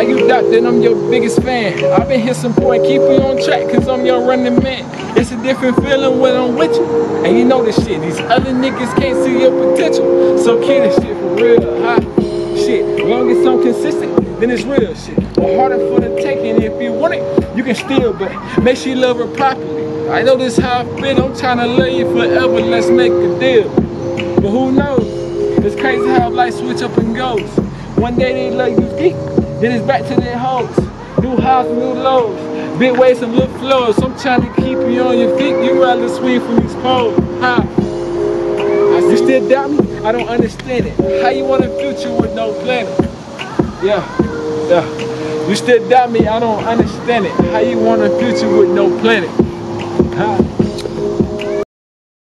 like you doubt that I'm your biggest fan. I've been here some point, keep you on track, cause I'm your running man. It's a different feeling when I'm with you, and you know this shit, these other niggas can't see your potential. So kill this shit for real, hot shit. As long as I'm consistent, then it's real shit. Or harder for the taking, if you want it, you can steal, but make sure you love her properly. I know this how I've been, I'm trying to love you forever, let's make a deal. But who knows, it's crazy how life switch up and goes. One day they love you deep, then it's back to their hoes. New highs, new lows, big waves and little flows. I'm trying to keep you on your feet, you rather swing from these poles. How? You still doubt me? I don't understand it. How you want a future with no planning? Yeah. You still doubt me? I don't understand it. How you want a future with no planning? Huh?